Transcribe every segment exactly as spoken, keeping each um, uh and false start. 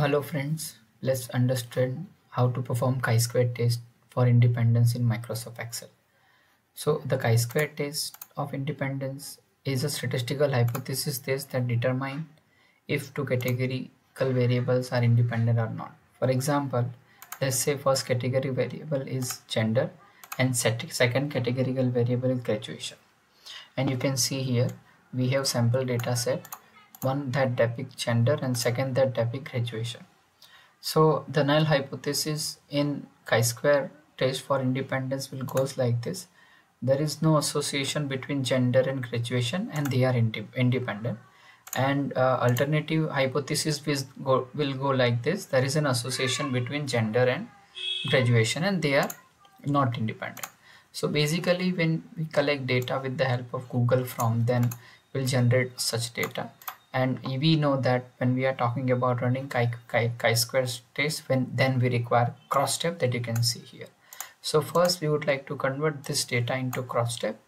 Hello friends, let's understand how to perform chi-square test for independence in Microsoft Excel. So the chi-square test of independence is a statistical hypothesis test that determines if two categorical variables are independent or not. For example, let's say first category variable is gender and second categorical variable is graduation. And you can see here we have sample data set, one that depicts gender and second that depicts graduation. So the null hypothesis in chi-square test for independence will goes like this: there is no association between gender and graduation and they are independent. And uh, alternative hypothesis will go, will go like this: there is an association between gender and graduation and they are not independent. So basically when we collect data with the help of Google Form, then we'll generate such data. And we know that when we are talking about running chi-square test, when then we require cross step that you can see here. So first we would like to convert this data into cross step,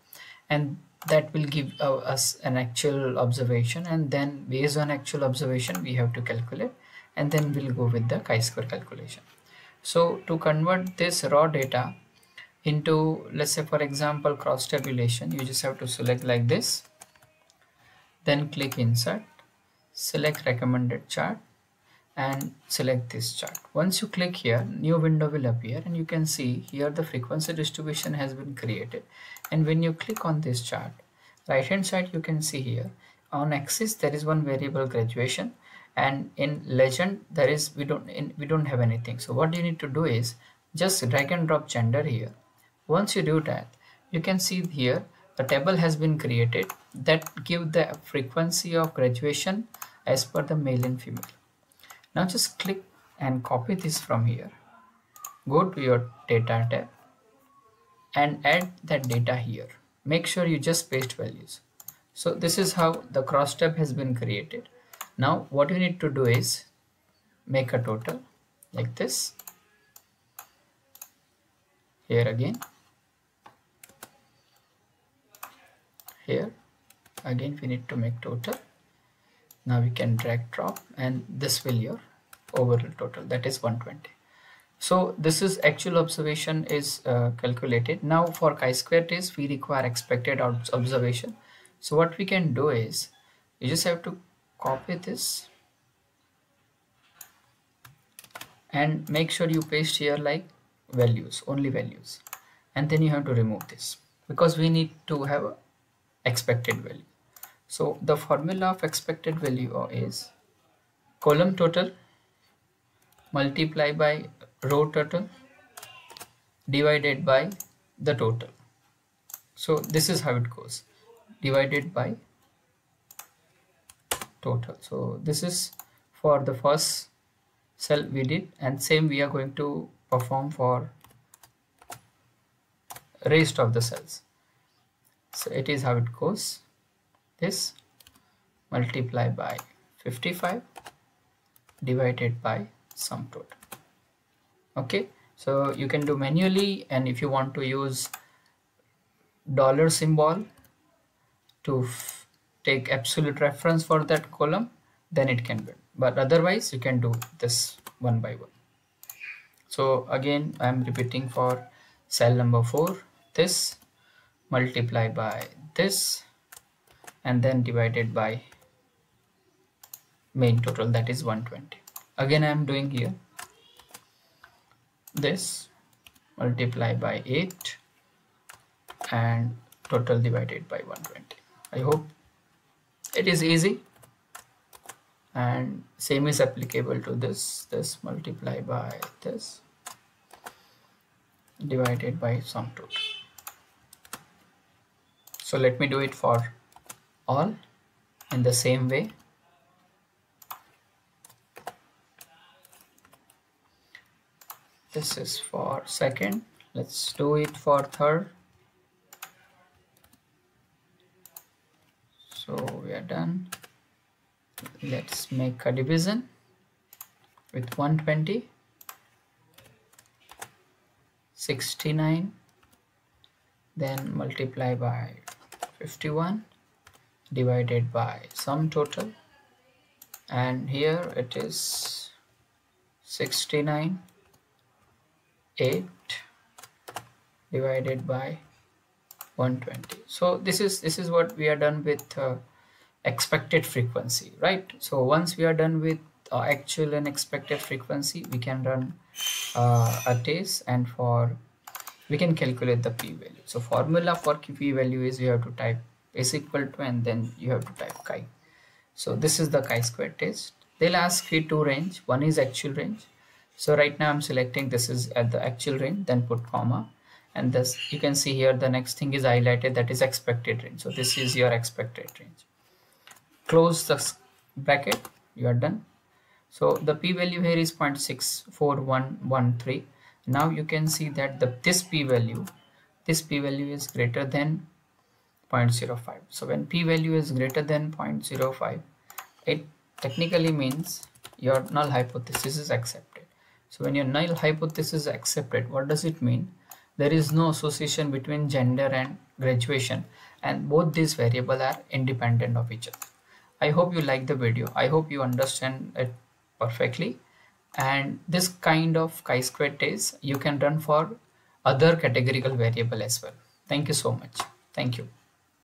and that will give uh, us an actual observation, and then based on actual observation we have to calculate, and then we'll go with the chi-square calculation. So to convert this raw data into, let's say for example, cross tabulation, you just have to select like this, then click insert, select recommended chart and select this chart. Once you click here, new window will appear and you can see here the frequency distribution has been created. And when you click on this chart, right hand side you can see here on axis there is one variable graduation, and in legend there is we don't in, we don't have anything. So what you need to do is just drag and drop gender here. Once you do that, you can see here a table has been created that give the frequency of graduation as per the male and female. Now just click and copy this from here, go to your data tab and add that data here. Make sure you just paste values. So this is how the cross tab has been created. Now what you need to do is make a total like this, here again, here again we need to make total. Now we can drag drop and this will your overall total, that is one hundred twenty. So this is actual observation is uh, calculated. Now for chi-square test we require expected observation. So what we can do is you just have to copy this and make sure you paste here like values, only values, and then you have to remove this because we need to have a expected value. So the formula of expected value is column total multiplied by row total divided by the total. So this is how it goes, divided by total. So this is for the first cell we did, and same we are going to perform for rest of the cells. So it is how it goes, this multiply by fifty-five divided by sum total. Okay, so you can do manually, and if you want to use dollar symbol to take absolute reference for that column, then it can be, but otherwise you can do this one by one. So again I am repeating for cell number four, this multiply by this and then divided by main total, that is one hundred twenty. Again I am doing here, this multiply by eight and total divided by one hundred twenty. I hope it is easy, and same is applicable to this, this multiply by this divided by sum total. So let me do it for all in the same way. This is for second. Let's do it for third. So we are done. Let's make a division with one hundred twenty, sixty-nine, then multiply by fifty-one divided by sum total, and here it is sixty-nine eight divided by one twenty. So this is this is what we are done with uh, expected frequency, right? So once we are done with uh, actual and expected frequency, we can run uh, a test, and for we can calculate the p-value. So formula for p-value is, you have to type is equal to, and then you have to type chi. So this is the chi-square test. They'll ask you two range. One is actual range. So right now I'm selecting this is at the actual range, then put comma, and this you can see here the next thing is highlighted, that is expected range. So this is your expected range. Close the bracket, you are done. So the p-value here is zero point six four one one three. Now you can see that the this p-value, this p-value is greater than zero point zero five. So when p-value is greater than zero point zero five, it technically means your null hypothesis is accepted. So when your null hypothesis is accepted, what does it mean? There is no association between gender and graduation, and both these variables are independent of each other. I hope you like the video. I hope you understand it perfectly. And this kind of chi-square test you can run for other categorical variable as well. Thank you so much. Thank you.